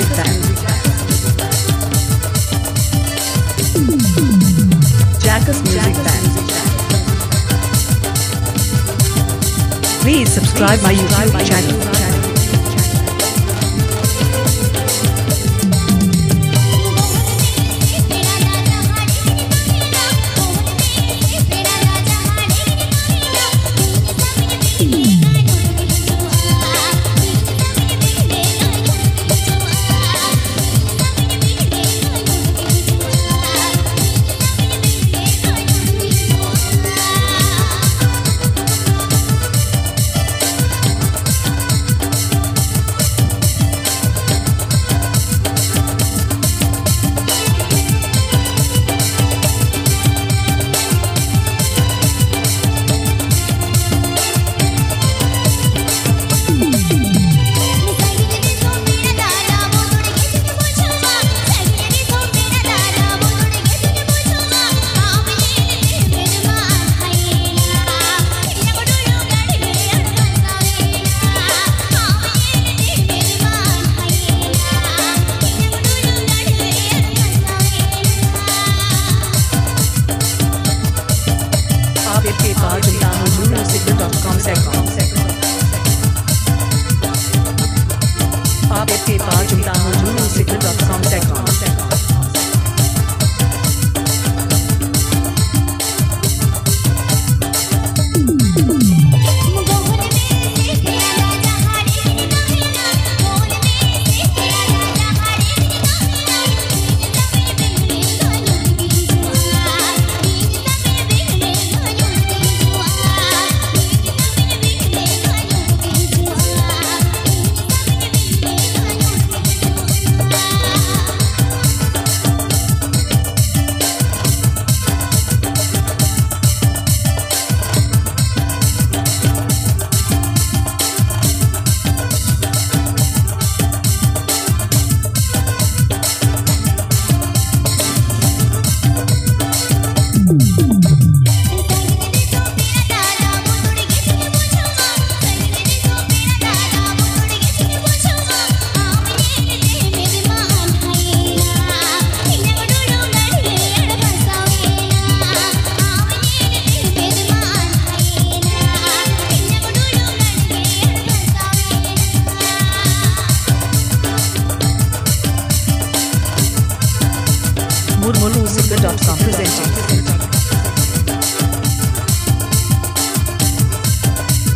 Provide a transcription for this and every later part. Music Band. JHAKAS Music Band. Please subscribe my YouTube channel.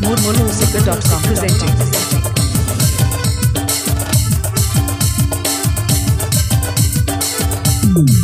Murmu Rushika.com presenting Murmu Rushika.com presenting